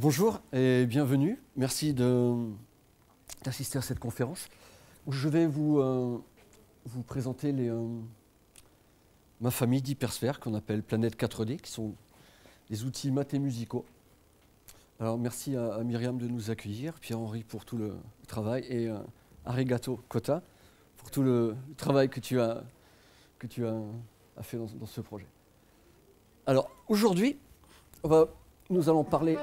Bonjour et bienvenue. Merci d'assister à cette conférence où je vais vous présenter ma famille d'hypersphères qu'on appelle Planète 4D, qui sont des outils maths et musicaux. Alors merci à Myriam de nous accueillir, Pierre-Henri pour tout le travail et Arigato Cota pour tout le travail que tu as fait dans ce projet. Alors aujourd'hui, nous allons parler,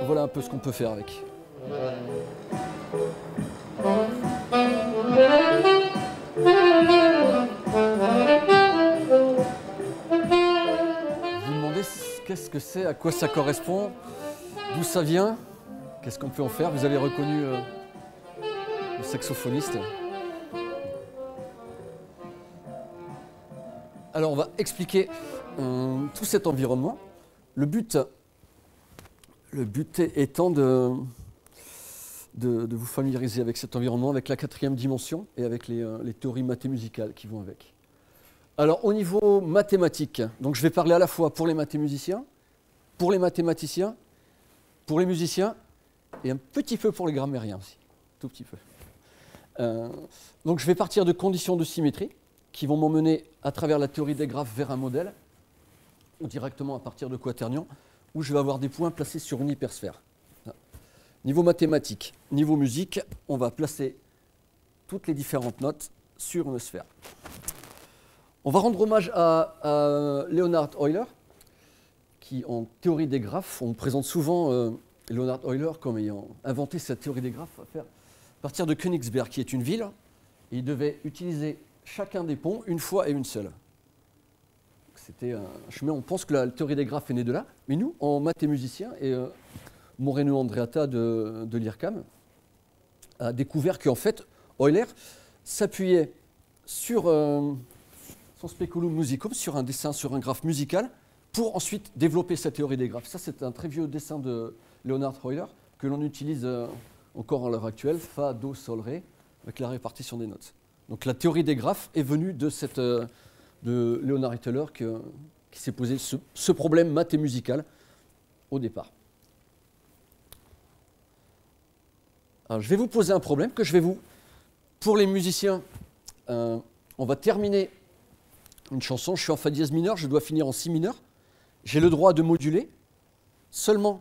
voilà un peu ce qu'on peut faire avec. Vous demandez qu'est-ce que c'est, à quoi ça correspond, d'où ça vient, qu'est-ce qu'on peut en faire. Vous avez reconnu le saxophoniste. Alors on va expliquer tout cet environnement. Le but étant de vous familiariser avec cet environnement, avec la quatrième dimension et avec les théories mathémusicales qui vont avec. Alors au niveau mathématique, donc je vais parler à la fois pour les mathématiciens, pour les mathématiciens, pour les musiciens et un petit peu pour les grammairiens aussi, tout petit peu. Donc je vais partir de conditions de symétrie qui vont m'emmener à travers la théorie des graphes vers un modèle ou directement à partir de quaternions, où je vais avoir des points placés sur une hypersphère. Niveau mathématiques, niveau musique, on va placer toutes les différentes notes sur une sphère. On va rendre hommage à Leonhard Euler, qui en théorie des graphes, on présente souvent Leonhard Euler comme ayant inventé cette théorie des graphes à partir de Königsberg, qui est une ville. Et il devait utiliser chacun des ponts une fois et une seule. C'était un chemin, on pense que la théorie des graphes est née de là, mais nous, en maths et musiciens, et Moreno Andreatta de l'IRCAM a découvert qu'en fait, Euler s'appuyait sur son speculum musicum, sur un dessin, sur un graphe musical, pour ensuite développer sa théorie des graphes. Ça, c'est un très vieux dessin de Leonhard Euler, que l'on utilise encore à l'heure actuelle, Fa, Do, Sol, Ré, avec la répartition des notes. Donc la théorie des graphes est venue de cette... de Léonard Hitteler qui s'est posé ce problème maths et musical au départ. Alors, je vais vous poser un problème que je vais vous... Pour les musiciens, on va terminer une chanson. Je suis en fa dièse mineur, je dois finir en si mineur. J'ai le droit de moduler seulement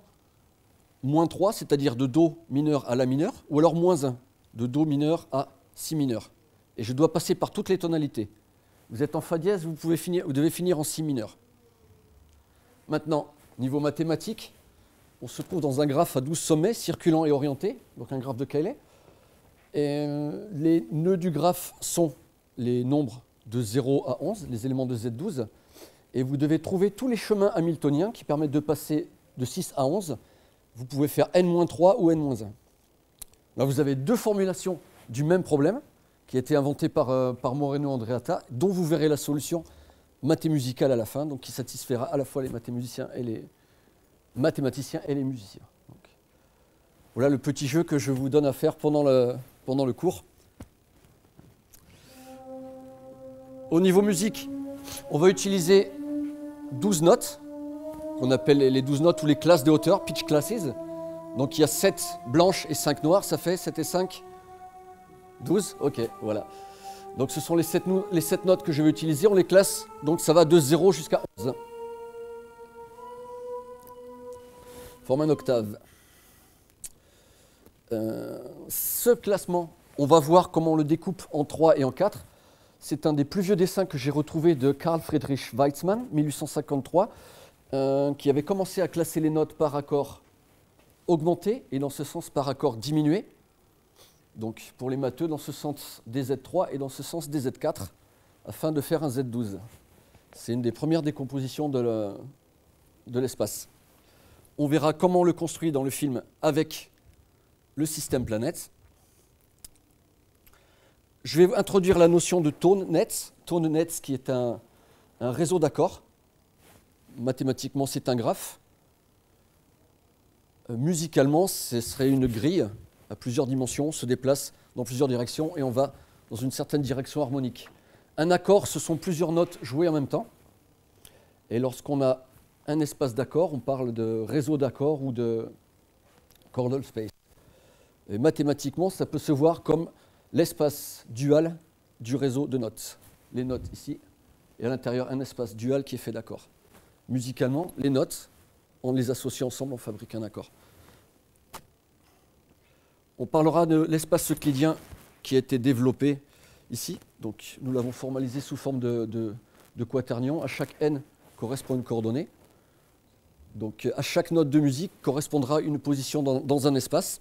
-3, c'est-à-dire de do mineur à la mineure, ou alors -1, de do mineur à si mineur. Et je dois passer par toutes les tonalités. Vous êtes en fa dièse, vous devez finir en si mineur. Maintenant, niveau mathématique, on se trouve dans un graphe à 12 sommets, circulant et orienté, donc un graphe de Cayley. Et les nœuds du graphe sont les nombres de 0 à 11, les éléments de Z12. Et vous devez trouver tous les chemins hamiltoniens qui permettent de passer de 6 à 11. Vous pouvez faire n-3 ou n-1. Là, vous avez deux formulations du même problème, qui a été inventé par Moreno Andreatta, dont vous verrez la solution mathémusicale à la fin, donc qui satisfera à la fois les mathématiciens et les musiciens. Donc, voilà le petit jeu que je vous donne à faire pendant le cours. Au niveau musique, on va utiliser 12 notes, qu'on appelle les 12 notes ou les classes de hauteur, pitch classes. Donc il y a 7 blanches et 5 noires, ça fait 7 et 5. 12, ok, voilà. Donc ce sont les 7 notes que je vais utiliser, on les classe, donc ça va de 0 jusqu'à 11. Forme un octave. Ce classement, on va voir comment on le découpe en 3 et en 4. C'est un des plus vieux dessins que j'ai retrouvé de Carl Friedrich Weizmann, 1853, qui avait commencé à classer les notes par accord augmenté et dans ce sens par accord diminué. Donc pour les matheux, dans ce sens des Z3 et dans ce sens des Z4, afin de faire un Z12. C'est une des premières décompositions de l'espace. On verra comment on le construit dans le film avec le système planète. Je vais introduire la notion de tone nets qui est un réseau d'accords. Mathématiquement, c'est un graphe. Musicalement, ce serait une grille à plusieurs dimensions, se déplace dans plusieurs directions et on va dans une certaine direction harmonique. Un accord, ce sont plusieurs notes jouées en même temps. Et lorsqu'on a un espace d'accord, on parle de réseau d'accords ou de Chordal space. Et mathématiquement, ça peut se voir comme l'espace dual du réseau de notes. Les notes ici, et à l'intérieur, un espace dual qui est fait d'accords. Musicalement, les notes, on les associe ensemble, on fabrique un accord. On parlera de l'espace euclidien qui a été développé ici. Donc, nous l'avons formalisé sous forme de quaternion. À chaque n correspond une coordonnée. Donc, à chaque note de musique correspondra une position dans un espace.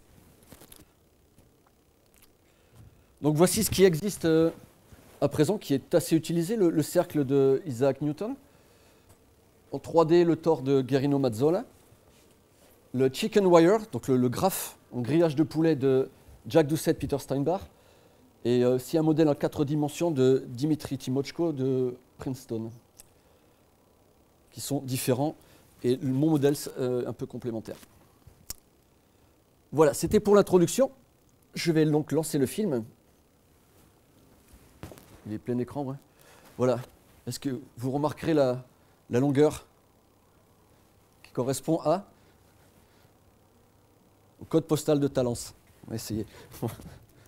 Donc, voici ce qui existe à présent, qui est assez utilisé, le cercle de Isaac Newton. En 3D, le tore de Guerino Mazzola. Le chicken wire, donc le graphe en grillage de poulet de Jack Doucette, Peter Steinbach. Et aussi un modèle en 4 dimensions de Dimitri Timoczko de Princeton, qui sont différents. Et mon modèle un peu complémentaire. Voilà, c'était pour l'introduction. Je vais donc lancer le film. Il est plein écran, ouais. Voilà. Est-ce que vous remarquerez la longueur qui correspond au code postal de Talence? On va essayer.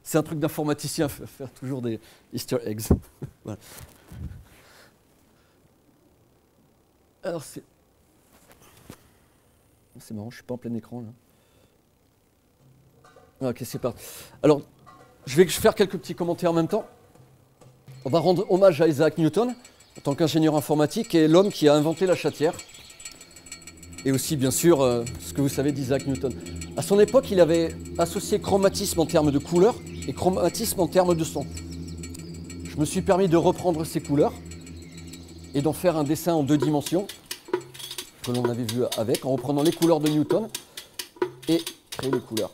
C'est un truc d'informaticien, faire toujours des Easter eggs. Voilà. Alors c'est marrant, je ne suis pas en plein écran là. Ok, c'est parti. Alors, je vais faire quelques petits commentaires en même temps. On va rendre hommage à Isaac Newton, en tant qu'ingénieur informatique, et l'homme qui a inventé la chatière. Et aussi, bien sûr, ce que vous savez d'Isaac Newton. À son époque, il avait associé chromatisme en termes de couleurs et chromatisme en termes de son. Je me suis permis de reprendre ces couleurs et d'en faire un dessin en 2 dimensions, que l'on avait vu avec, en reprenant les couleurs de Newton et créer les couleurs.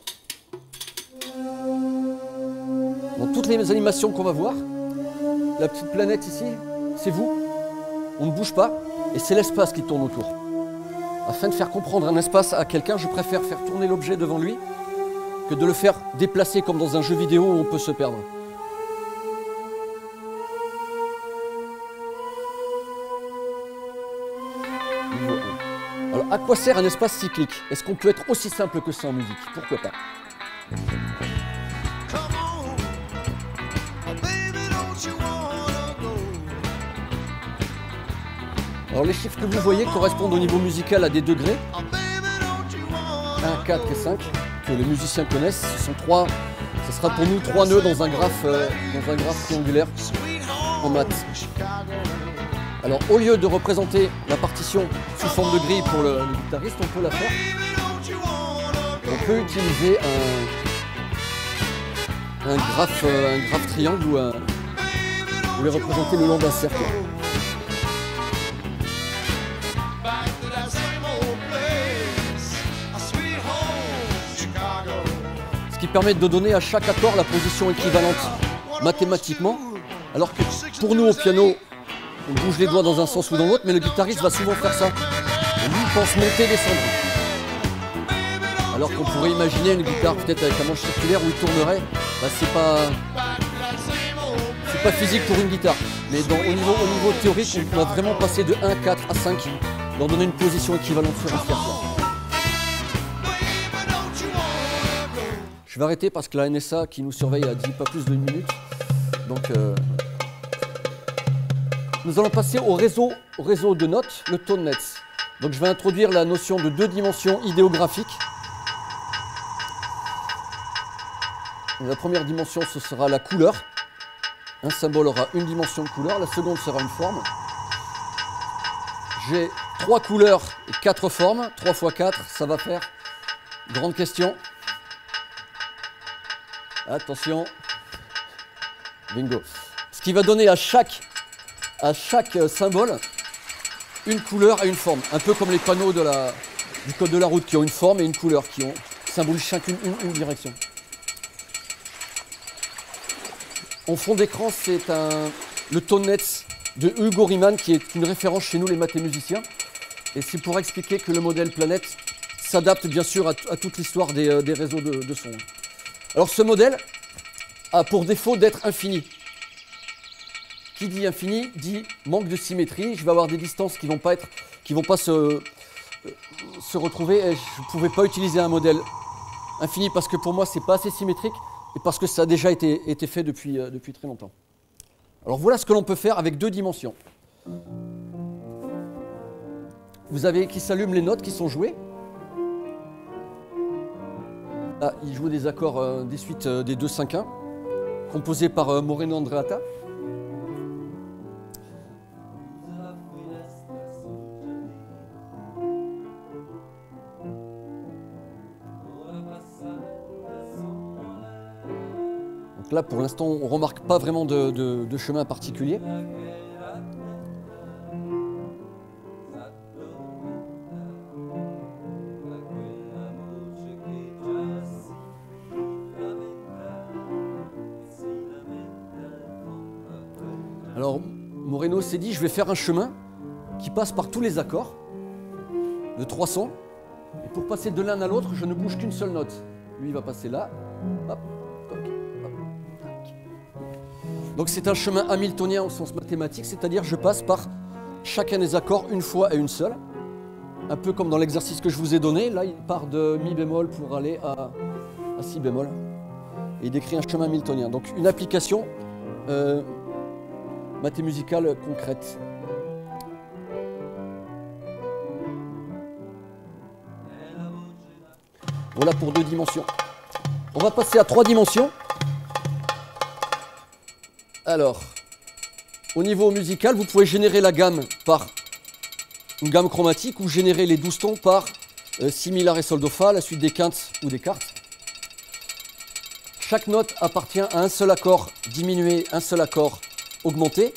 Dans toutes les animations qu'on va voir, la petite planète ici, c'est vous, on ne bouge pas, et c'est l'espace qui tourne autour. Afin de faire comprendre un espace à quelqu'un, je préfère faire tourner l'objet devant lui que de le faire déplacer comme dans un jeu vidéo où on peut se perdre. Alors, à quoi sert un espace cyclique? Est-ce qu'on peut être aussi simple que ça en musique? Pourquoi pas? Alors les chiffres que vous voyez correspondent au niveau musical à des degrés, 1, 4 et 5, que les musiciens connaissent. Ce sont 3, ce sera pour nous 3 nœuds dans un graphe triangulaire en maths. Alors au lieu de représenter la partition sous forme de grille pour le guitariste, on peut la faire. On peut utiliser un graphe triangle ou vous les représenter le long d'un cercle. Ce qui permet de donner à chaque accord la position équivalente mathématiquement, alors que pour nous au piano, on bouge les doigts dans un sens ou dans l'autre, mais le guitariste va souvent faire ça. Et lui, il pense monter, descendre. Alors qu'on pourrait imaginer une guitare peut-être avec la manche circulaire où il tournerait, bah, c'est pas physique pour une guitare. Mais au niveau théorique, on doit vraiment passer de 1, 4 à 5, leur donner une position équivalente sur un cercle. Je vais arrêter parce que la NSA qui nous surveille a dit pas plus d'une minute. Donc, nous allons passer au réseau de notes, le tone nets. Donc, je vais introduire la notion de 2 dimensions idéographiques. La première dimension, ce sera la couleur. Un symbole aura une dimension de couleur, la seconde sera une forme. J'ai 3 couleurs et 4 formes. 3 × 4, ça va faire grande question. Attention, bingo. Ce qui va donner à chaque symbole une couleur et une forme. Un peu comme les panneaux du code de la route qui ont une forme et une couleur, qui symbolisent chacune une direction. En fond d'écran, c'est le tone nets de Hugo Riemann qui est une référence chez nous les mathématiciens. Et c'est pour expliquer que le modèle planète s'adapte bien sûr à toute l'histoire des réseaux de sons. Alors ce modèle a pour défaut d'être infini. Qui dit infini dit manque de symétrie. Je vais avoir des distances qui vont pas se retrouver. Et je ne pouvais pas utiliser un modèle infini parce que pour moi, c'est pas assez symétrique et parce que ça a déjà été fait depuis très longtemps. Alors voilà ce que l'on peut faire avec deux dimensions. Vous avez qui s'allument les notes qui sont jouées. Là, il joue des accords des suites des 2-5-1, composés par Moreno Andreatta. Donc là, pour l'instant, on ne remarque pas vraiment de chemin particulier. Alors, Moreno s'est dit, je vais faire un chemin qui passe par tous les accords de 3 sons. Et pour passer de l'un à l'autre, je ne bouge qu'une seule note. Lui, il va passer là. Hop, toc, hop, toc. Donc c'est un chemin hamiltonien au sens mathématique, c'est-à-dire je passe par chacun des accords une fois et une seule. Un peu comme dans l'exercice que je vous ai donné. Là, il part de mi bémol pour aller à si bémol. Et il décrit un chemin hamiltonien. Donc une application... maths musicale concrète. Voilà pour 2 dimensions. On va passer à 3 dimensions. Alors, au niveau musical, vous pouvez générer la gamme par une gamme chromatique ou générer les 12 tons par si, mi, la, ré, sol, do, fa, la suite des quintes ou des quartes. Chaque note appartient à un seul accord diminué, un seul accord augmenté.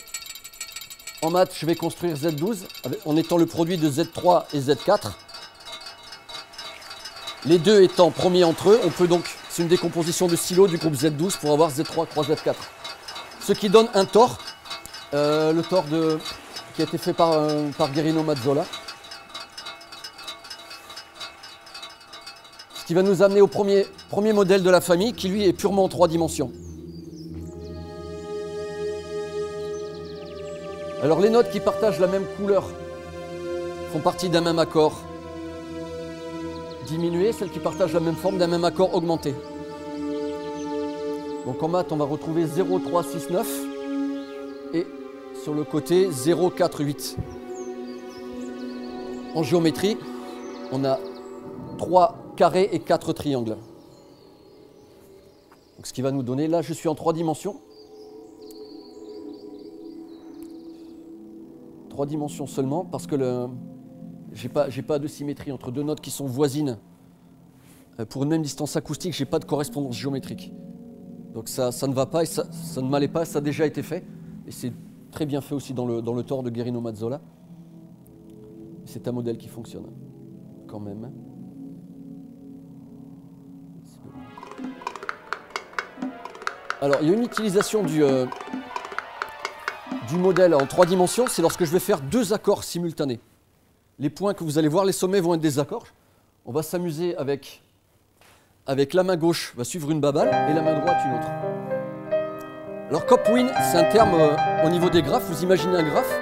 En maths, je vais construire Z12 en étant le produit de Z3 et Z4. Les deux étant premiers entre eux, on peut donc, c'est une décomposition de stylo du groupe Z12 pour avoir Z3 croix Z4. Ce qui donne un tore, le tore qui a été fait par Guerino Mazzola. Ce qui va nous amener au premier modèle de la famille qui lui est purement en 3 dimensions. Alors les notes qui partagent la même couleur font partie d'un même accord diminué, celles qui partagent la même forme d'un même accord augmenté. Donc en maths, on va retrouver 0, 3, 6, 9 et sur le côté 0, 4, 8. En géométrie, on a 3 carrés et 4 triangles. Donc ce qui va nous donner, là je suis en 3 dimensions. 3 dimensions seulement parce que j'ai pas de symétrie entre 2 notes qui sont voisines. Pour une même distance acoustique, j'ai pas de correspondance géométrique. Donc ça ne va pas et ça ne m'allait pas, ça a déjà été fait. Et c'est très bien fait aussi dans le tore de Guerino Mazzola. C'est un modèle qui fonctionne quand même. Alors il y a une utilisation du modèle en 3 dimensions, c'est lorsque je vais faire 2 accords simultanés. Les points que vous allez voir, les sommets vont être des accords. On va s'amuser avec la main gauche, on va suivre une babale, et la main droite une autre. Alors cop-win, c'est un terme au niveau des graphes. Vous imaginez un graphe,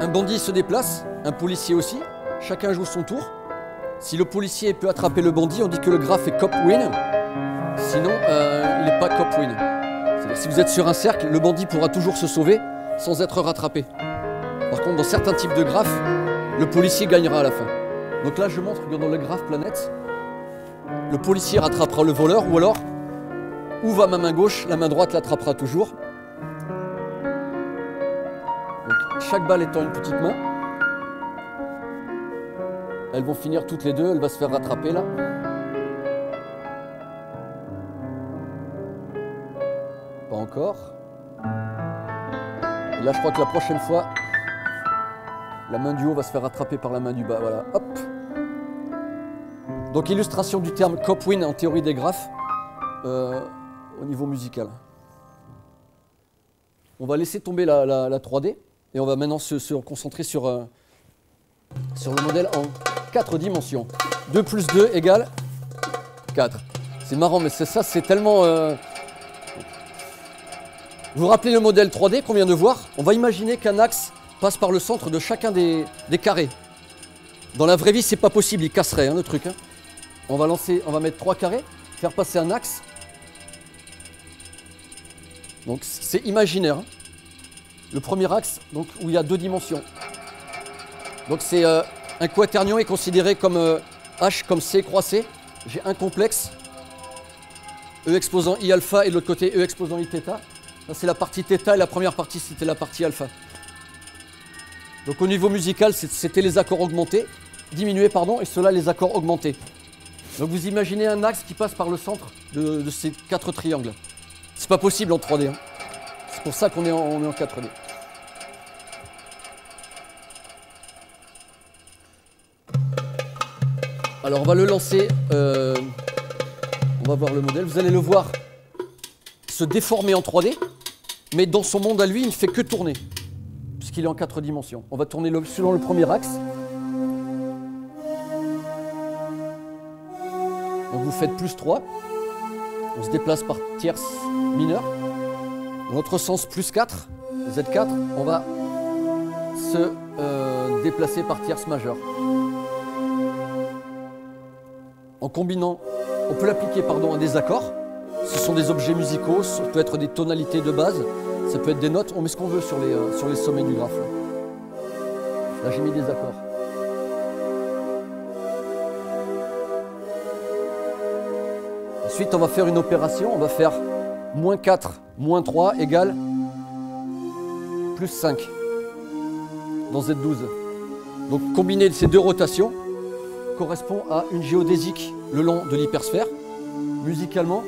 un bandit se déplace, un policier aussi, chacun joue son tour. Si le policier peut attraper le bandit, on dit que le graphe est cop-win, sinon il n'est pas cop-win. Si vous êtes sur un cercle, le bandit pourra toujours se sauver sans être rattrapé. Par contre, dans certains types de graphes, le policier gagnera à la fin. Donc là, je montre que dans le graphe planète, le policier rattrapera le voleur, ou alors, où va ma main gauche, la main droite l'attrapera toujours. Donc, chaque balle étant une petite main, elles vont finir toutes les deux, elle va se faire rattraper là. Encore. Et là, je crois que la prochaine fois, la main du haut va se faire rattraper par la main du bas. Voilà, hop. Donc, illustration du terme cop-win en théorie des graphes au niveau musical. On va laisser tomber la 3D et on va maintenant se concentrer sur le modèle en 4 dimensions. 2 plus 2 égale 4. C'est marrant, mais c'est ça, c'est tellement... Vous vous rappelez le modèle 3D qu'on vient de voir? On va imaginer qu'un axe passe par le centre de chacun des carrés. Dans la vraie vie, c'est pas possible, il casserait le truc. On va lancer, on va mettre 3 carrés, faire passer un axe. Donc c'est imaginaire. Hein. Le premier axe, donc où il y a 2 dimensions. Donc c'est un quaternion est considéré comme H comme C croisé. J'ai un complexe. E exposant I alpha et de l'autre côté E exposant I theta. Ça c'est la partie theta et la première partie c'était la partie alpha. Donc au niveau musical, c'était les accords augmentés, diminués pardon, et cela les accords augmentés. Donc vous imaginez un axe qui passe par le centre de ces 4 triangles. C'est pas possible en 3D. Hein. C'est pour ça qu'on est en 4D. Alors on va le lancer, on va voir le modèle, vous allez le voir se déformer en 3D, mais dans son monde à lui, il ne fait que tourner, puisqu'il est en 4 dimensions. On va tourner selon le premier axe. Donc vous faites plus 3, on se déplace par tierce mineure. Dans l'autre sens, plus 4, Z4, on va se déplacer par tierce majeure. En combinant, on peut l'appliquer pardon, à des accords, ce sont des objets musicaux, ça peut être des tonalités de base, ça peut être des notes, on met ce qu'on veut sur les sommets du graphe. Là j'ai mis des accords. Ensuite on va faire une opération, on va faire moins 4, moins 3 égale plus 5 dans Z12. Donc combiner ces 2 rotations, correspond à une géodésique le long de l'hypersphère. Musicalement,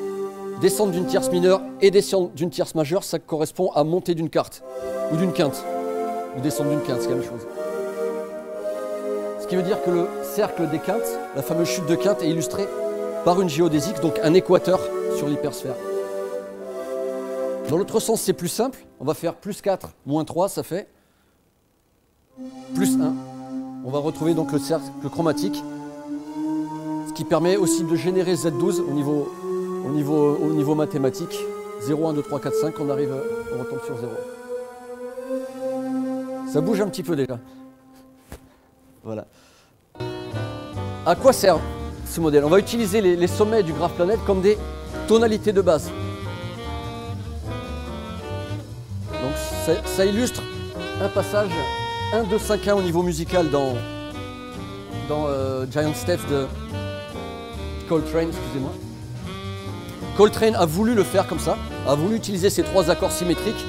descendre d'une tierce mineure et descendre d'une tierce majeure, ça correspond à monter d'une quarte ou d'une quinte. Ou descendre d'une quinte, c'est la même chose. Ce qui veut dire que le cercle des quintes, la fameuse chute de quinte, est illustrée par une géodésique, donc un équateur sur l'hypersphère. Dans l'autre sens, c'est plus simple. On va faire plus 4, moins 3, ça fait plus 1. On va retrouver donc le cercle chromatique. Qui permet aussi de générer Z12 au niveau mathématique. 0, 1, 2, 3, 4, 5, on arrive, on retombe sur 0. Ça bouge un petit peu déjà. Voilà. À quoi sert ce modèle? On va utiliser les sommets du graphe planète comme des tonalités de base. Donc ça illustre un passage 1, 2, 5, 1 au niveau musical dans Giant Steps de Coltrane, excusez-moi. Coltrane a voulu le faire comme ça, a voulu utiliser ces 3 accords symétriques.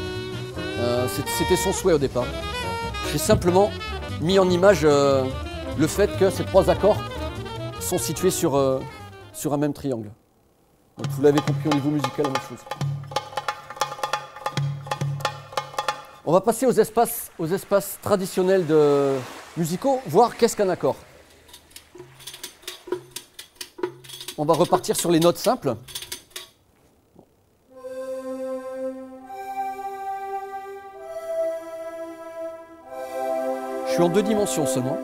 C'était son souhait au départ. J'ai simplement mis en image le fait que ces 3 accords sont situés sur un même triangle. Donc vous l'avez compris au niveau musical, la même chose. On va passer aux espaces traditionnels musicaux, voir qu'est-ce qu'un accord. On va repartir sur les notes simples. Je suis en 2 dimensions seulement.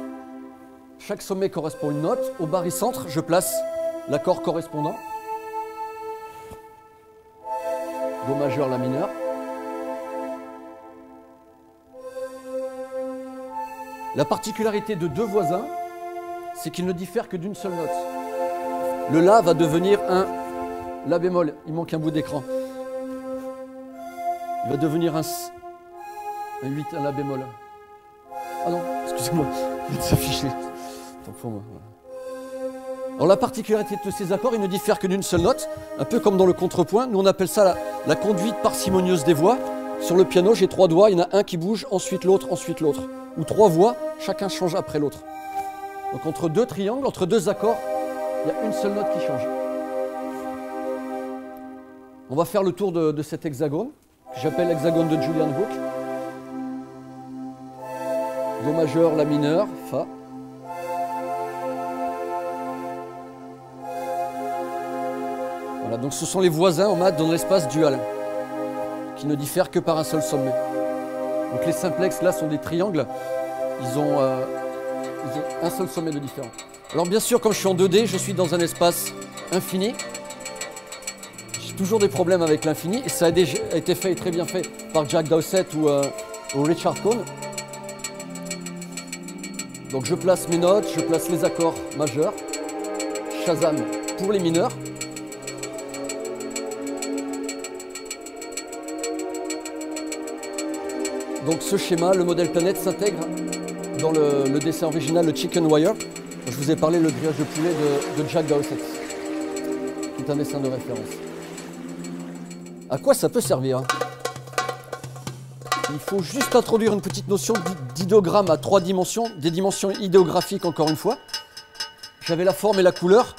Chaque sommet correspond à une note. Au barycentre, je place l'accord correspondant. Do majeur, la mineure. La particularité de 2 voisins, c'est qu'ils ne diffèrent que d'une seule note. Le La va devenir un La bémol, il manque un bout d'écran. Il va devenir un 8, un La bémol. Ah non, excusez-moi, il va s'afficher. Tant pour moi. Alors la particularité de ces accords, ils ne diffèrent que d'une seule note, un peu comme dans le contrepoint. Nous on appelle ça la conduite parcimonieuse des voix. Sur le piano, j'ai 3 doigts, il y en a un qui bouge, ensuite l'autre. Ou 3 voix, chacun change après l'autre. Donc entre 2 triangles, entre 2 accords, il y a une seule note qui change. On va faire le tour de cet hexagone, que j'appelle hexagone de Julian Book. Do majeur, la mineure, Fa. Voilà, donc ce sont les voisins en maths dans l'espace dual, qui ne diffèrent que par un seul sommet. Donc les simplex là sont des triangles, ils ont un seul sommet de différence. Alors bien sûr, comme je suis en 2D, je suis dans un espace infini. J'ai toujours des problèmes avec l'infini, et ça a déjà été fait et très bien fait par Jack Dawsett ou Richard Cohn. Donc je place mes notes, je place les accords majeurs. Shazam pour les mineurs. Donc ce schéma, le modèle planète s'intègre dans le dessin original, le Chicken Wire. Je vous ai parlé le grillage de poulet de Jack Doucette, qui est un dessin de référence. À quoi ça peut servir? Il faut juste introduire une petite notion d'idogramme à 3 dimensions, des dimensions idéographiques encore une fois. J'avais la forme et la couleur.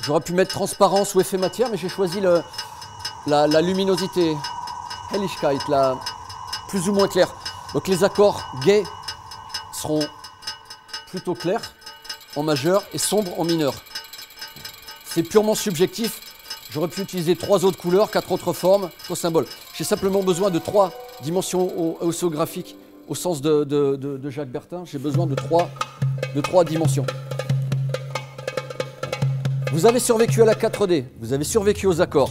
J'aurais pu mettre transparence ou effet matière, mais j'ai choisi la luminosité, Helligkeit, la plus ou moins claire. Donc les accords gays seront plutôt clairs en majeur et sombres en mineur. C'est purement subjectif. J'aurais pu utiliser 3 autres couleurs, 4 autres formes, 3 symboles. J'ai simplement besoin de 3 dimensions ossographiques au sens de Jacques Bertin. J'ai besoin de 3 dimensions. Vous avez survécu à la 4D, vous avez survécu aux accords.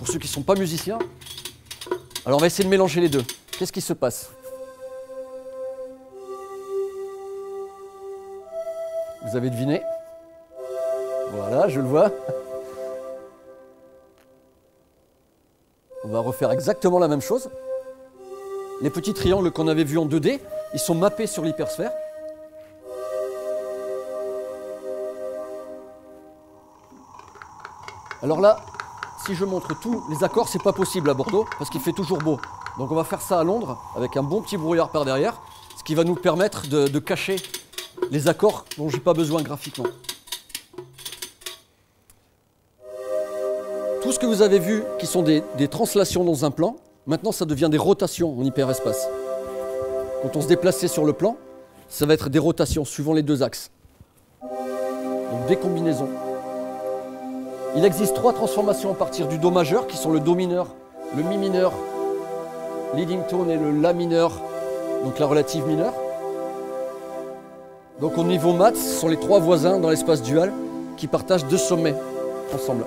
Pour ceux qui ne sont pas musiciens, alors on va essayer de mélanger les deux. Qu'est-ce qui se passe? Vous avez deviné? Voilà, je le vois. On va refaire exactement la même chose. Les petits triangles qu'on avait vus en 2D, ils sont mappés sur l'hypersphère. Alors là, si je montre tous les accords, c'est pas possible à Bordeaux, parce qu'il fait toujours beau. Donc on va faire ça à Londres, avec un bon petit brouillard par derrière, ce qui va nous permettre de cacher les accords dont j'ai pas besoin graphiquement. Tout ce que vous avez vu qui sont des translations dans un plan, maintenant ça devient des rotations en hyperespace. Quand on se déplaçait sur le plan, ça va être des rotations suivant les 2 axes. Donc des combinaisons. Il existe 3 transformations à partir du Do majeur qui sont le Do mineur, le Mi mineur, leading tone et le La mineur, donc la relative mineure. Donc au niveau maths, ce sont les 3 voisins dans l'espace dual qui partagent 2 sommets ensemble.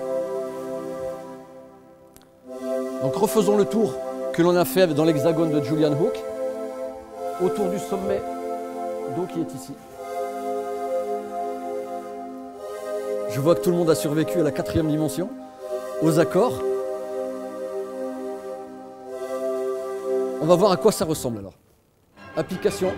Donc refaisons le tour que l'on a fait dans l'hexagone de Julian Book, autour du sommet Do qui est ici. Je vois que tout le monde a survécu à la 4e dimension, aux accords. On va voir à quoi ça ressemble alors. Application.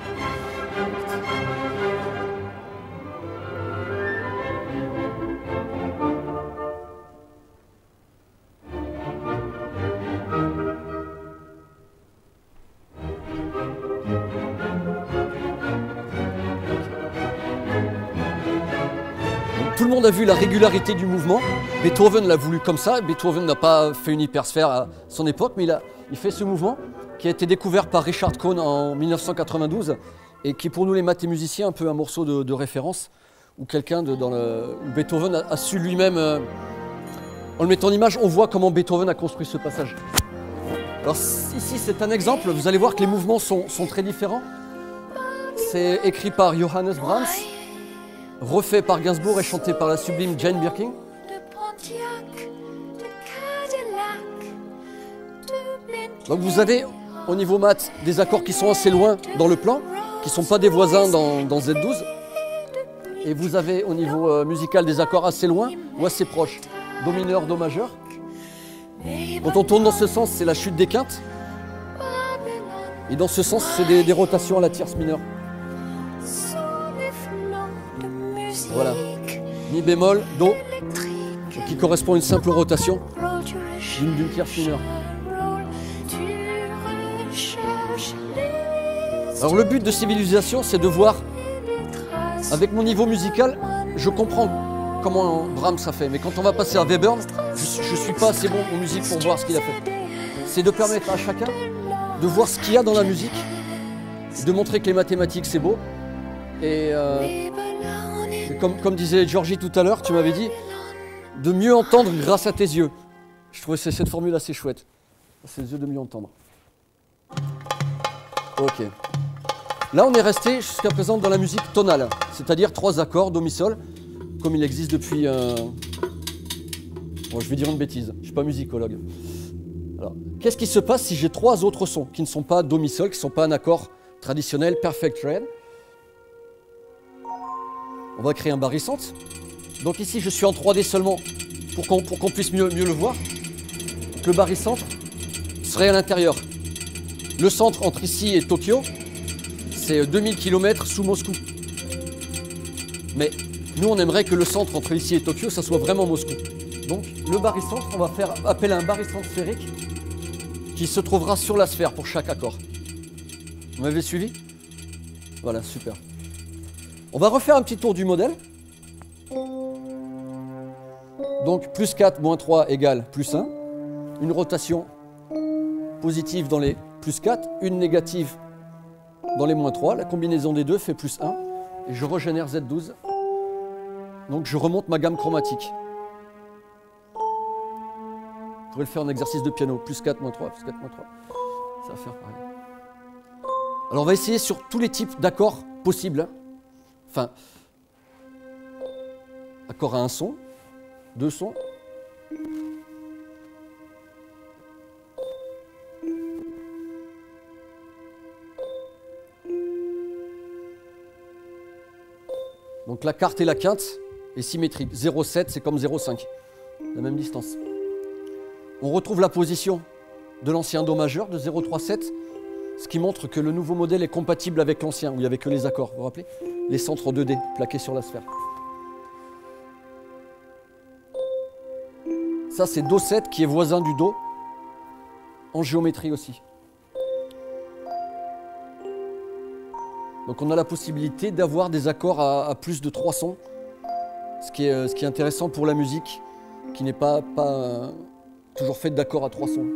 On a vu la régularité du mouvement. Beethoven l'a voulu comme ça. Beethoven n'a pas fait une hypersphère à son époque, mais il fait ce mouvement qui a été découvert par Richard Cohn en 1992 et qui est pour nous les mathématiciens un peu un morceau de référence où quelqu'un où Beethoven a su lui-même, en le mettant en image, on voit comment Beethoven a construit ce passage. Alors ici c'est un exemple, vous allez voir que les mouvements sont très différents. C'est écrit par Johannes Brahms, refait par Gainsbourg et chanté par la sublime Jane Birkin. Donc vous avez au niveau maths des accords qui sont assez loin dans le plan, qui ne sont pas des voisins dans Z12. Et vous avez au niveau musical des accords assez loin ou assez proches. Do mineur, Do majeur. Quand on tourne dans ce sens, c'est la chute des quintes. Et dans ce sens, c'est des rotations à la tierce mineure. Voilà, Mi bémol, Do, qui correspond à une simple rotation d'une tierce mineure. Alors le but de Civilisation, c'est de voir, avec mon niveau musical, je comprends comment Brahms a fait, mais quand on va passer à Webern, je ne suis pas assez bon en musique pour voir ce qu'il a fait. C'est de permettre à chacun de voir ce qu'il y a dans la musique, de montrer que les mathématiques c'est beau, et... Comme disait Georgie tout à l'heure, tu m'avais dit de mieux entendre grâce à tes yeux. Je trouvais cette formule assez chouette. C'est les yeux de mieux entendre. Ok. Là, on est resté jusqu'à présent dans la musique tonale, c'est-à-dire 3 accords, do, mi, sol, comme il existe depuis. Bon, je vais dire une bêtise. Je ne suis pas musicologue. Alors, qu'est-ce qui se passe si j'ai 3 autres sons qui ne sont pas do, mi, sol, qui ne sont pas un accord traditionnel, perfect red? On va créer un barycentre, Donc ici, je suis en 3D seulement pour qu'on puisse mieux le voir. Donc, le barycentre serait à l'intérieur. Le centre entre ici et Tokyo, c'est 2000 km sous Moscou. Mais nous, on aimerait que le centre entre ici et Tokyo, ça soit vraiment Moscou. Donc, le barycentre, on va faire appel à un barycentre sphérique qui se trouvera sur la sphère pour chaque accord. Vous m'avez suivi? Voilà, super. On va refaire un petit tour du modèle. Donc, plus 4, moins 3 égale plus 1. Une rotation positive dans les plus 4, une négative dans les moins 3. La combinaison des deux fait plus 1. Et je régénère Z12. Donc, je remonte ma gamme chromatique. Je pourrais le faire en exercice de piano. Plus 4, moins 3, plus 4, moins 3. Ça va faire pareil. Alors, on va essayer sur tous les types d'accords possibles. Enfin, accord à un son, deux sons. Donc la quarte et la quinte est symétrique. 0,7, c'est comme 0,5, la même distance. On retrouve la position de l'ancien Do majeur de 0,37, ce qui montre que le nouveau modèle est compatible avec l'ancien, où il n'y avait que les accords, vous vous rappelez? Les centres 2D plaqués sur la sphère. Ça, c'est Do7 qui est voisin du Do en géométrie aussi. Donc on a la possibilité d'avoir des accords à plus de 3 sons, ce qui est intéressant pour la musique, qui n'est pas toujours faite d'accords à 3 sons.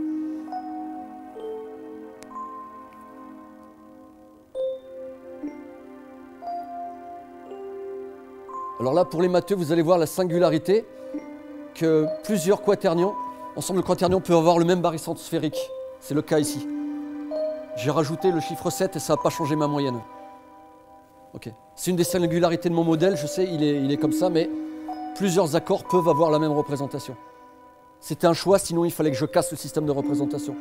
Alors là, pour les matheux, vous allez voir la singularité que plusieurs quaternions, ensemble de quaternions, peuvent avoir le même barycentre sphérique. C'est le cas ici. J'ai rajouté le chiffre 7 et ça n'a pas changé ma moyenne. Okay. C'est une des singularités de mon modèle, je sais, il est comme ça, mais plusieurs accords peuvent avoir la même représentation. C'était un choix, sinon il fallait que je casse le système de représentation.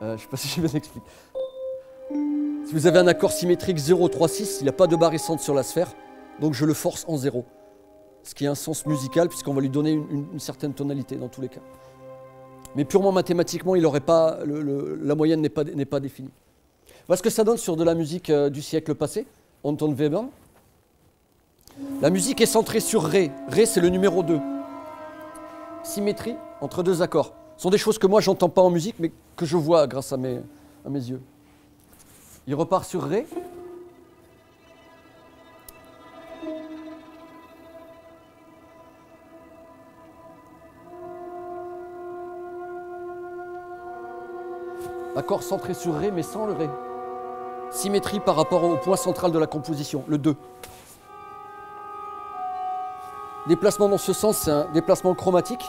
Je ne sais pas si je vais vous expliquer. Si vous avez un accord symétrique 0,36, il n'y a pas de barycentre sur la sphère, donc je le force en 0. Ce qui a un sens musical, puisqu'on va lui donner une certaine tonalité dans tous les cas. Mais purement mathématiquement, il aurait pas, la moyenne n'est pas définie. Voilà ce que ça donne sur de la musique du siècle passé, Anton Webern. La musique est centrée sur Ré. Ré, c'est le numéro 2. Symétrie entre deux accords. Ce sont des choses que moi, j'entends pas en musique, mais que je vois grâce à mes yeux. Il repart sur Ré. Accord centré sur Ré, mais sans le Ré. Symétrie par rapport au point central de la composition, le 2. Déplacement dans ce sens, c'est un déplacement chromatique.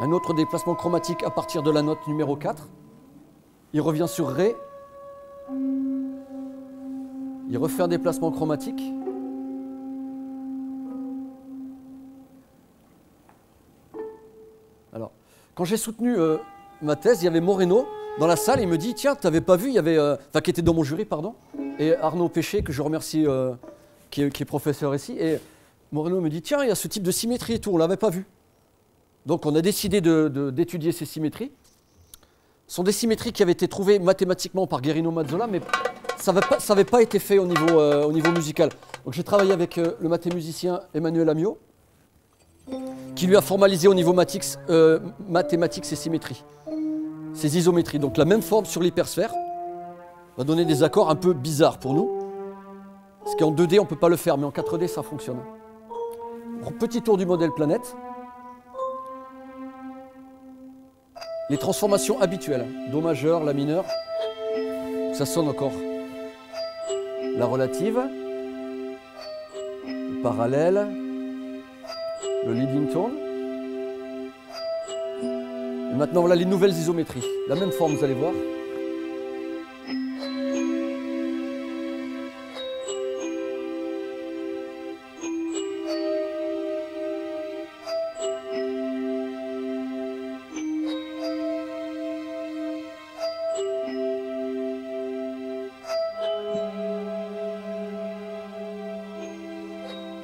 Un autre déplacement chromatique à partir de la note numéro 4. Il revient sur Ré. Il refait un déplacement chromatique. Alors, quand j'ai soutenu ma thèse, il y avait Moreno dans la salle, il me dit « Tiens, t'avais pas vu, il y avait... » qui était dans mon jury, pardon. Et Arnaud Péché, que je remercie, qui est professeur ici. Et Moreno me dit « Tiens, il y a ce type de symétrie et tout, on l'avait pas vu. » Donc on a décidé d'étudier ces symétries. Ce sont des symétries qui avaient été trouvées mathématiquement par Guerino Mazzola, mais ça n'avait pas été fait au niveau musical. Donc j'ai travaillé avec le mathémusicien Emmanuel Amiot, qui lui a formalisé au niveau mathématiques ses symétries, ses isométries. Donc la même forme sur l'hypersphère va donner des accords un peu bizarres pour nous. Parce qu'en 2D, on ne peut pas le faire, mais en 4D, ça fonctionne. Petit tour du modèle planète. Les transformations habituelles, Do majeur, La mineur, ça sonne encore. La relative, le parallèle, le leading tone. Et maintenant, voilà les nouvelles isométries. La même forme, vous allez voir.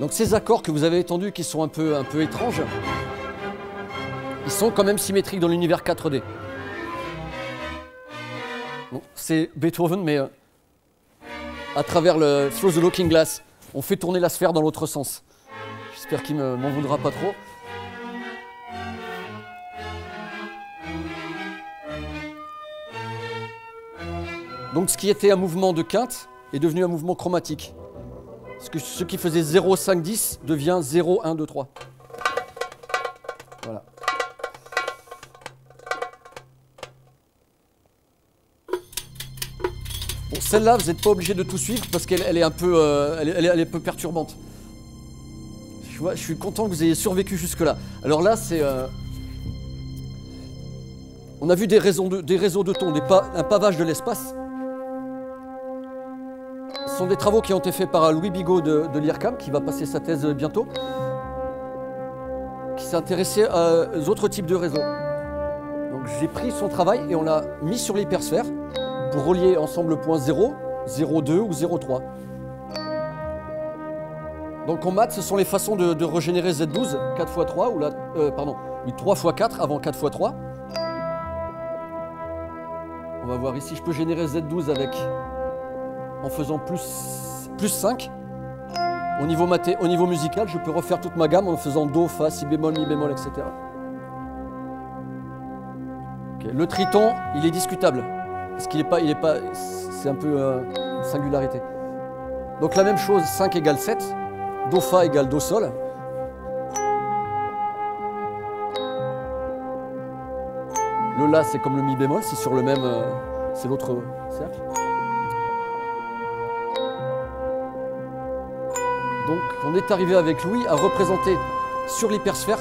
Donc ces accords que vous avez entendus qui sont un peu étranges, ils sont quand même symétriques dans l'univers 4D. Bon, c'est Beethoven, mais à travers le Through the Looking Glass, on fait tourner la sphère dans l'autre sens. J'espère qu'il ne m'en voudra pas trop. Donc ce qui était un mouvement de quinte est devenu un mouvement chromatique. Ce qui faisait 0, 5, 10 devient 0, 1, 2, 3. Voilà. Bon, celle-là, vous n'êtes pas obligé de tout suivre parce qu'elle est un peu, elle est un peu perturbante. Je suis content que vous ayez survécu jusque-là. Alors là, c'est... On a vu des réseaux de tons, un pavage de l'espace. Ce sont des travaux qui ont été faits par Louis Bigo de l'IRCAM, qui va passer sa thèse bientôt, qui s'est intéressé aux autres types de réseaux. Donc j'ai pris son travail et on l'a mis sur l'hypersphère pour relier ensemble le point 0, 0,2 ou 0,3. Donc en maths, ce sont les façons de régénérer Z12, 4 x 3, ou la, pardon, 3 x 4 avant 4 x 3. On va voir ici, je peux générer Z12 en faisant plus 5. Au niveau musical, je peux refaire toute ma gamme en faisant Do, Fa, Si bémol, Mi bémol, etc. Okay. Le triton, il est discutable, parce qu'il n'est pas, c'est un peu une singularité. Donc la même chose, 5 égale 7, Do, Fa égale Do, Sol. Le La, c'est comme le Mi bémol, c'est sur le même, c'est l'autre cercle. Donc on est arrivé avec Louis à représenter sur l'hypersphère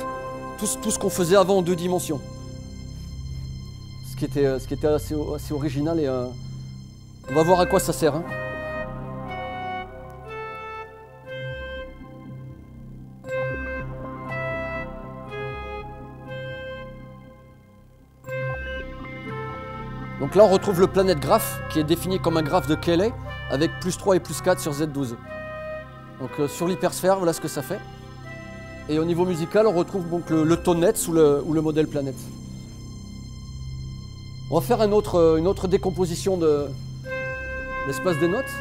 tout ce qu'on faisait avant en deux dimensions. Ce qui était assez original et on va voir à quoi ça sert. Hein. Donc là on retrouve le planète graphe qui est défini comme un graphe de Cayley avec plus 3 et plus 4 sur Z12. Donc sur l'hypersphère, voilà ce que ça fait. Et au niveau musical, on retrouve donc le tonnetz ou le modèle planète. On va faire une autre décomposition de l'espace des notes.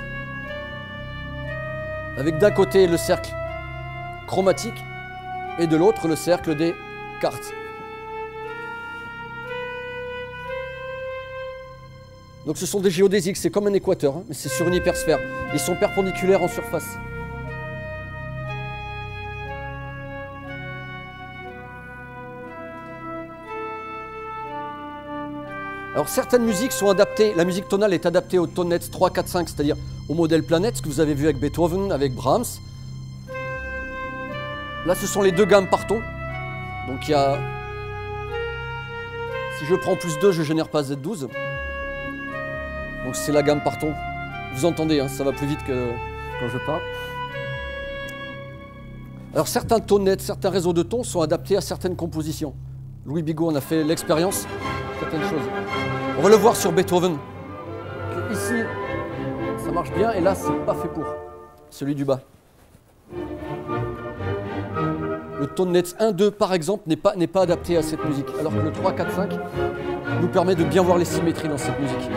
Avec d'un côté le cercle chromatique et de l'autre le cercle des cartes. Donc ce sont des géodésiques, c'est comme un équateur, hein, mais c'est sur une hypersphère. Ils sont perpendiculaires en surface. Alors certaines musiques sont adaptées, la musique tonale est adaptée au tonnetz 3, 4, 5, c'est-à-dire au modèle planète, ce que vous avez vu avec Beethoven, avec Brahms. Là ce sont les deux gammes par ton. Donc il y a... Si je prends plus 2, je ne génère pas Z12. Donc c'est la gamme par ton. Vous entendez, hein, ça va plus vite que quand je parle. Alors certains tonnettes, certains réseaux de tons sont adaptés à certaines compositions. Louis Bigo en a fait l'expérience, certaines choses. On va le voir sur Beethoven. Donc ici, ça marche bien et là, c'est pas fait pour. Celui du bas. Le tonnette 1-2 par exemple n'est pas adapté à cette musique, alors que le 3-4-5 nous permet de bien voir les symétries dans cette musique.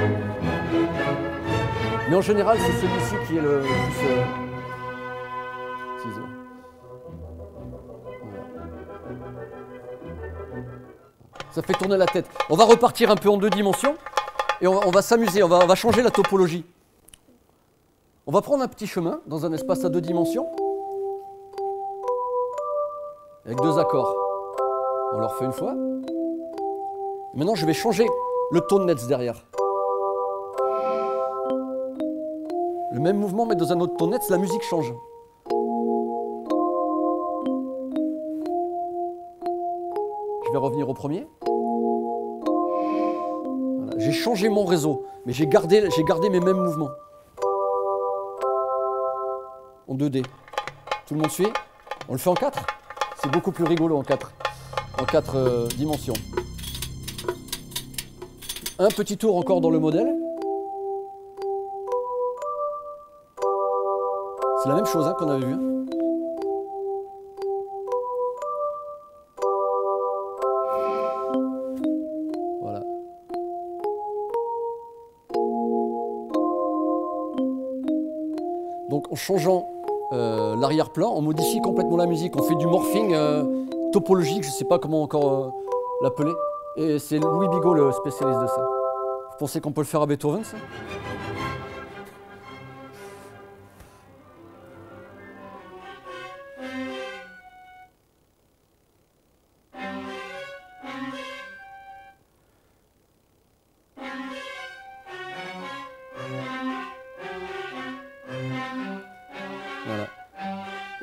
Mais en général, c'est celui-ci qui est le plus... Ça fait tourner la tête. On va repartir un peu en deux dimensions et on va s'amuser, on va changer la topologie. On va prendre un petit chemin dans un espace à deux dimensions avec deux accords. On le refait une fois. Et maintenant, je vais changer le tonnetz derrière. Le même mouvement, mais dans un autre tonnetz, la musique change. Je vais revenir au premier. Voilà. J'ai changé mon réseau, mais j'ai gardé mes mêmes mouvements. En 2D. Tout le monde suit? On le fait en 4? C'est beaucoup plus rigolo en 4. En 4 dimensions. Un petit tour encore dans le modèle. C'est la même chose hein, qu'on avait vu. changeant l'arrière-plan, on modifie complètement la musique, on fait du morphing topologique, je ne sais pas comment encore l'appeler. Et c'est Louis Bigo le spécialiste de ça. Vous pensez qu'on peut le faire à Beethoven, ça?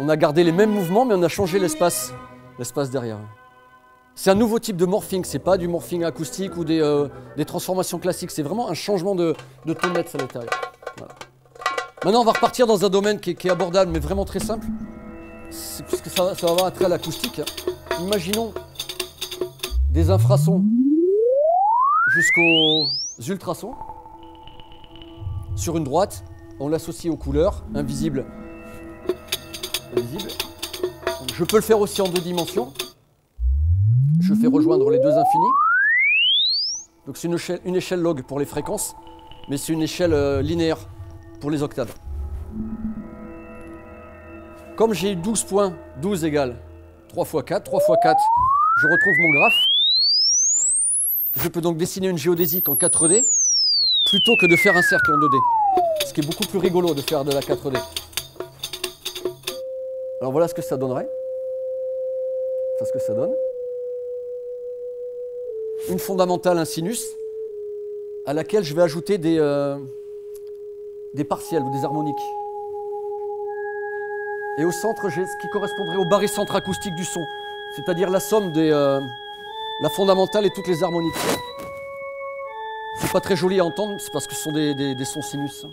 On a gardé les mêmes mouvements, mais on a changé l'espace derrière. C'est un nouveau type de morphing, c'est pas du morphing acoustique ou des transformations classiques, c'est vraiment un changement de tonette à l'intérieur. Voilà. Maintenant, on va repartir dans un domaine qui est abordable, mais vraiment très simple, puisque ça va avoir un trait à l'acoustique. Imaginons des infrasons jusqu'aux ultrasons. Sur une droite, on l'associe aux couleurs invisibles. Je peux le faire aussi en deux dimensions. Je fais rejoindre les deux infinis. Donc c'est une échelle log pour les fréquences, mais c'est une échelle linéaire pour les octaves. Comme j'ai 12 points, 12 égale 3 x 4, 3 x 4, je retrouve mon graphe. Je peux donc dessiner une géodésique en 4D plutôt que de faire un cercle en 2D, ce qui est beaucoup plus rigolo de faire de la 4D. Alors voilà ce que ça donnerait. C'est ce que ça donne. Une fondamentale, un sinus, à laquelle je vais ajouter des partiels ou des harmoniques. Et au centre, j'ai ce qui correspondrait au barycentre acoustique du son, c'est-à-dire la somme des la fondamentale et toutes les harmoniques. C'est pas très joli à entendre, c'est parce que ce sont des sons sinus.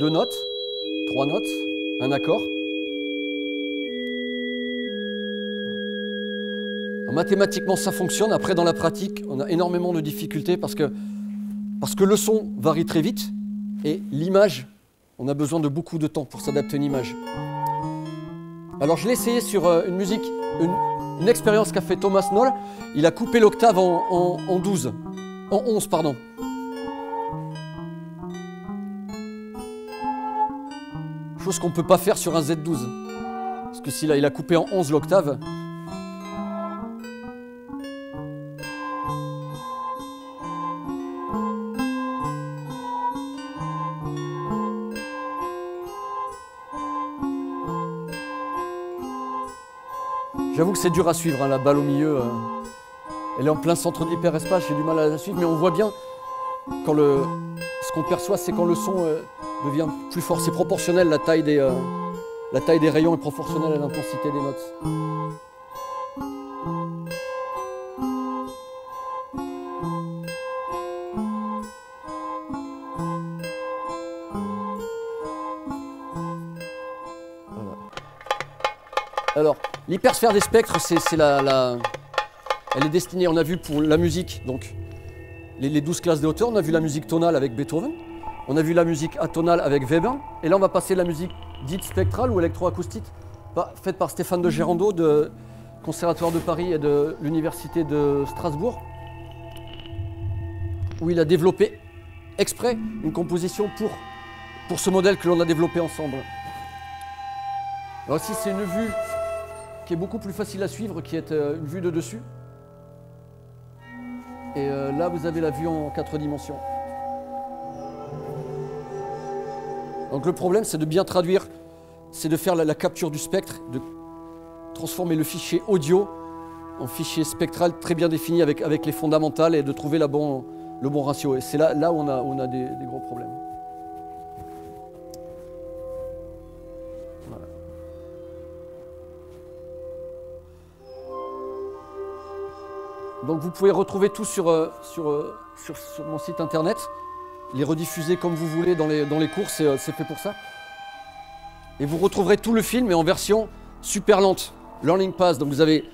Deux notes. Trois notes, un accord. Alors, mathématiquement, ça fonctionne. Après, dans la pratique, on a énormément de difficultés parce que le son varie très vite et l'image, on a besoin de beaucoup de temps pour s'adapter à une image. Alors, je l'ai essayé sur une musique, une expérience qu'a fait Thomas Knoll. Il a coupé l'octave en 11, pardon. Chose qu'on ne peut pas faire sur un Z12. Parce que si là, il a coupé en 11 l'octave. J'avoue que c'est dur à suivre, hein, la balle au milieu. Elle est en plein centre de l'hyperespace, j'ai du mal à la suivre, mais on voit bien quand ce qu'on perçoit, c'est quand le son devient plus fort, c'est proportionnel, la taille des rayons est proportionnelle à l'intensité des notes. Voilà. Alors, l'hypersphère des spectres, c'est elle est destinée, on a vu pour la musique, donc les 12 classes de hauteur, on a vu la musique tonale avec Beethoven. On a vu la musique atonale avec Webern, et là on va passer à la musique dite spectrale ou électroacoustique, faite par Stéphane de Gérando, de Conservatoire de Paris et de l'Université de Strasbourg, où il a développé exprès une composition pour ce modèle que l'on a développé ensemble. Alors ici c'est une vue qui est beaucoup plus facile à suivre, qui est une vue de dessus. Et là vous avez la vue en 4 dimensions. Donc le problème, c'est de bien traduire, c'est de faire la capture du spectre, de transformer le fichier audio en fichier spectral très bien défini avec les fondamentales et de trouver le bon ratio. Et c'est là où on a des gros problèmes. Voilà. Donc vous pouvez retrouver tout sur mon site internet. Les rediffuser comme vous voulez dans les cours, c'est fait pour ça. Et vous retrouverez tout le film, mais en version super lente, Learning Pass. Donc vous avez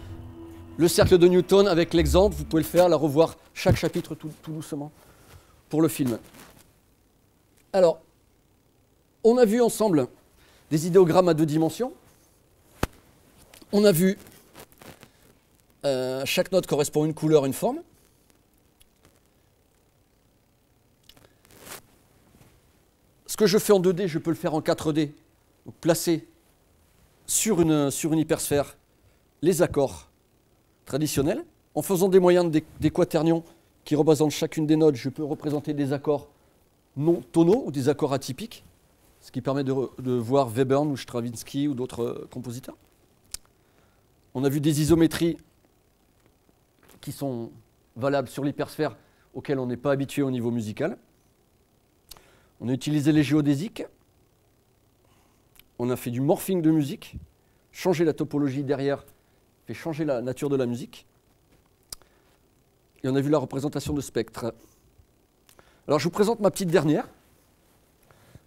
le cercle de Newton avec l'exemple, vous pouvez le faire, la revoir chaque chapitre tout doucement pour le film. Alors, on a vu ensemble des idéogrammes à 2 dimensions. On a vu chaque note correspond à une couleur, une forme. Ce que je fais en 2D, je peux le faire en 4D. Donc placer sur une hypersphère les accords traditionnels. En faisant des moyens des quaternions qui représentent chacune des notes, je peux représenter des accords non tonaux ou des accords atypiques, ce qui permet de voir Webern ou Stravinsky ou d'autres compositeurs. On a vu des isométries qui sont valables sur l'hypersphère auxquelles on n'est pas habitué au niveau musical. On a utilisé les géodésiques. On a fait du morphing de musique, changer la topologie derrière, fait changer la nature de la musique. Et on a vu la représentation de spectres. Alors je vous présente ma petite dernière.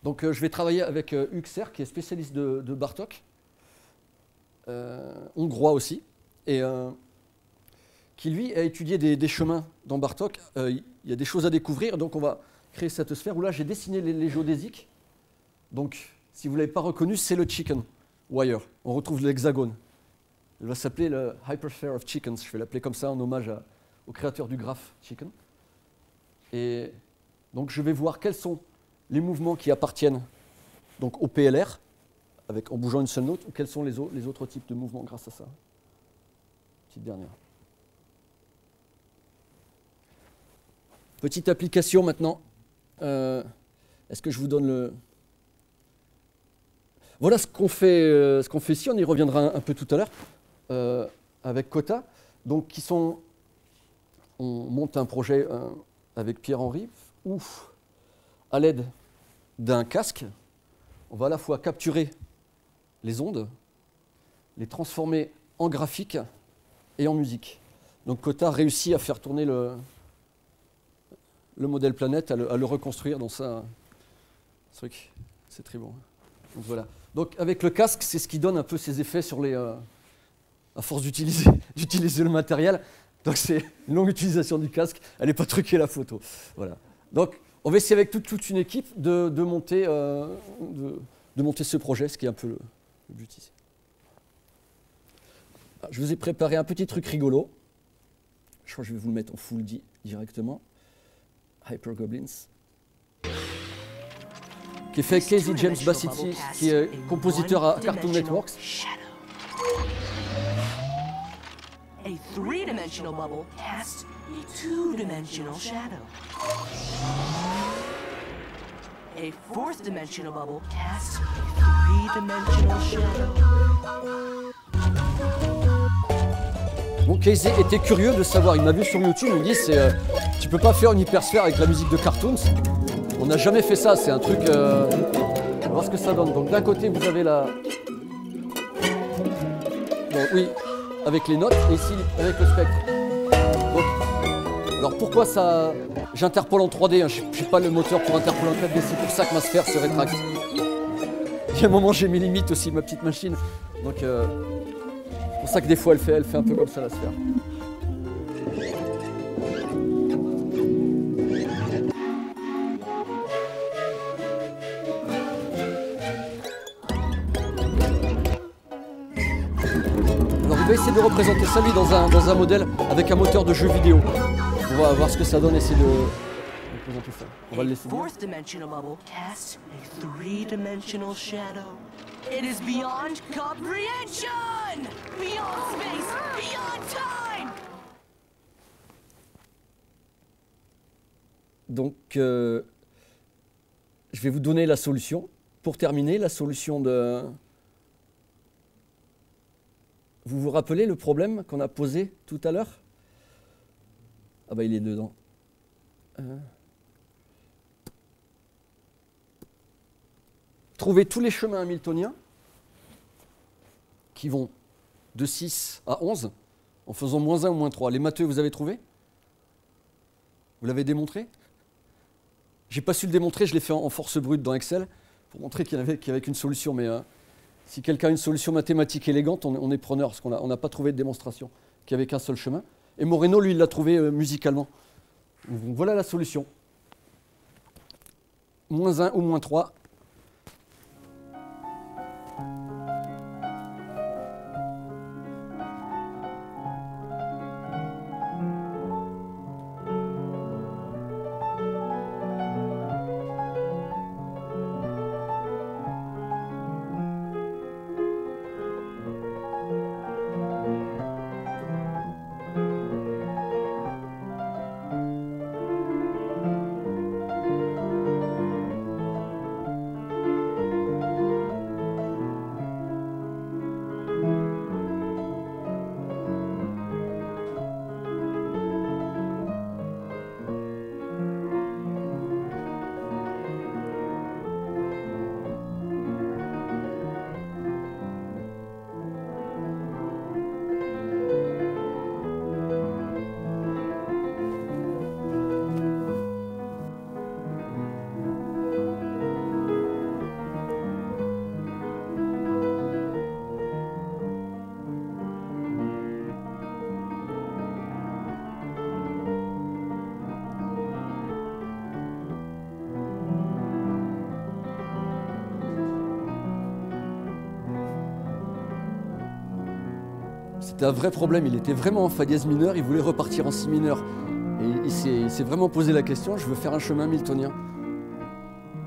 Donc je vais travailler avec Hugues Serre, qui est spécialiste de Bartok, hongrois aussi, et qui lui a étudié des chemins dans Bartok. Il y a des choses à découvrir, donc on va créer cette sphère où là j'ai dessiné les géodésiques. Donc si vous ne l'avez pas reconnu, c'est le chicken wire. On retrouve l'hexagone. Il va s'appeler le Hypersphere of Chickens. Je vais l'appeler comme ça en hommage au créateur du graphe chicken. Et donc je vais voir quels sont les mouvements qui appartiennent donc au PLR, en bougeant une seule note, ou quels sont les autres types de mouvements grâce à ça. Petite dernière. Petite application maintenant. Est-ce que je vous donne le... Voilà ce qu'on fait ici, on y reviendra un peu tout à l'heure, avec Cota. Donc on monte un projet avec Pierre-Henri, où, à l'aide d'un casque, on va à la fois capturer les ondes, les transformer en graphique et en musique. Donc Cota réussit à faire tourner le modèle planète, à le reconstruire dans sa truc. C'est très bon. Donc voilà. Donc avec le casque, c'est ce qui donne un peu ces effets sur les... à force d'utiliser le matériel. Donc c'est une longue utilisation du casque. Elle n'est pas truquée la photo. Voilà. Donc on va essayer avec toute une équipe de monter ce projet, ce qui est un peu le but ici. Alors, je vous ai préparé un petit truc rigolo. Je crois que je vais vous le mettre en full directement. Hyper Goblins. Qui est fait avec Casey James Bassetti, qui est compositeur à Cartoon Networks. A three-dimensional bubble casts a two-dimensional shadow. A fourth-dimensional bubble casts a three-dimensional shadow. Bon, Casey était curieux de savoir, il m'a vu sur YouTube, il me dit tu peux pas faire une hypersphère avec la musique de Cartoons. On n'a jamais fait ça, c'est un truc... on va voir ce que ça donne. Donc d'un côté, vous avez la... Donc, oui, avec les notes, et ici, avec le spectre. Donc, alors pourquoi ça... J'interpole en 3D, hein, je n'ai pas le moteur pour interpoler en 4D, c'est pour ça que ma sphère se rétracte. Il y a un moment, j'ai mes limites aussi, ma petite machine. Donc c'est pour ça que des fois, elle fait un peu comme ça, la sphère. De représenter sa vie dans un modèle avec un moteur de jeu vidéo. On va voir ce que ça donne, essayer de représenter ça. On va le laisser dire. Donc, je vais vous donner la solution. Pour terminer, la solution de... Vous vous rappelez le problème qu'on a posé tout à l'heure? Ah bah il est dedans. Trouver tous les chemins hamiltoniens qui vont de 6 à 11 en faisant moins 1 ou moins 3. Les matheux, vous avez trouvé? Vous l'avez démontré? J'ai pas su le démontrer, je l'ai fait en force brute dans Excel pour montrer qu'il y avait une solution, mais... Si quelqu'un a une solution mathématique élégante, on est preneur, parce qu'on n'a pas trouvé de démonstration qu'il n'y avait qu'un seul chemin. Et Moreno, lui, il l'a trouvé musicalement. Donc, voilà la solution. Moins 1 ou moins 3. C'était un vrai problème, il était vraiment en fa dièse mineur, il voulait repartir en si mineur. Et il s'est vraiment posé la question, je veux faire un chemin miltonien.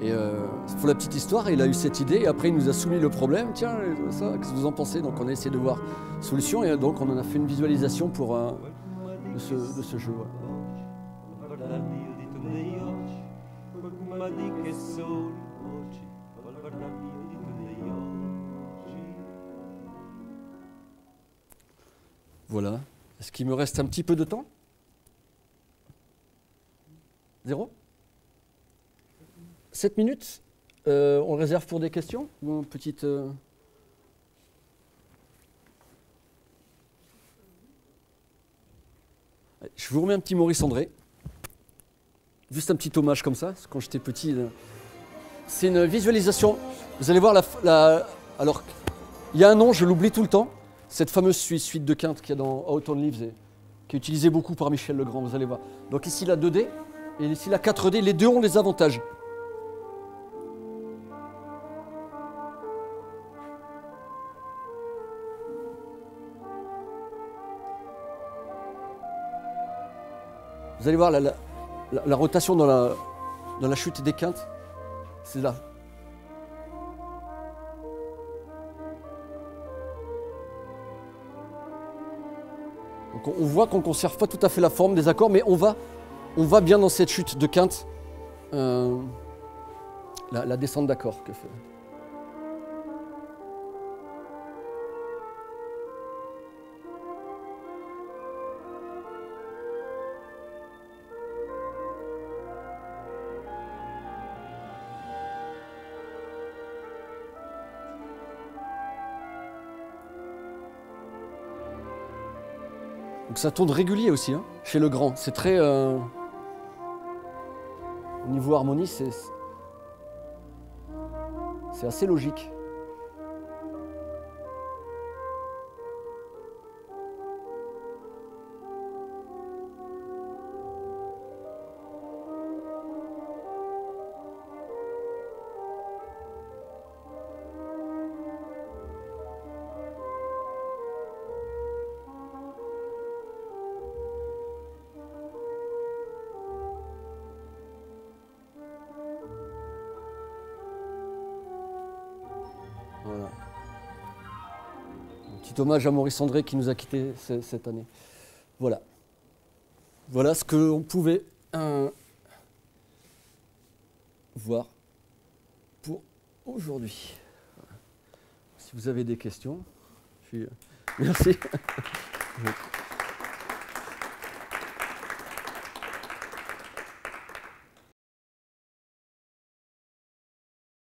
Et pour la petite histoire, il a eu cette idée, et après il nous a soumis le problème, tiens, ça, qu'est-ce que vous en pensez? Donc on a essayé de voir solution, et donc on en a fait une visualisation pour, de ce jeu. Voilà. Est-ce qu'il me reste un petit peu de temps? Zéro? 7 minutes, on le réserve pour des questions? Mon petite... Je vous remets un petit Maurice André. Juste un petit hommage comme ça, quand j'étais petit. C'est une visualisation. Vous allez voir alors, il y a un nom, je l'oublie tout le temps. Cette fameuse suite de quinte qu'il y a dans Out on Leaves, qui est utilisée beaucoup par Michel Legrand, vous allez voir. Donc ici la 2D et ici la 4D, les deux ont les avantages. Vous allez voir la rotation dans la chute des quintes, c'est là. Donc on voit qu'on ne conserve pas tout à fait la forme des accords, mais on va bien dans cette chute de quinte, la descente d'accords que fait. Ça tourne régulier aussi, hein, chez Legrand. C'est très... Au niveau harmonie, c'est assez logique. Hommage à Maurice André qui nous a quittés cette année. Voilà. Voilà ce qu'on pouvait voir pour aujourd'hui. Si vous avez des questions, merci.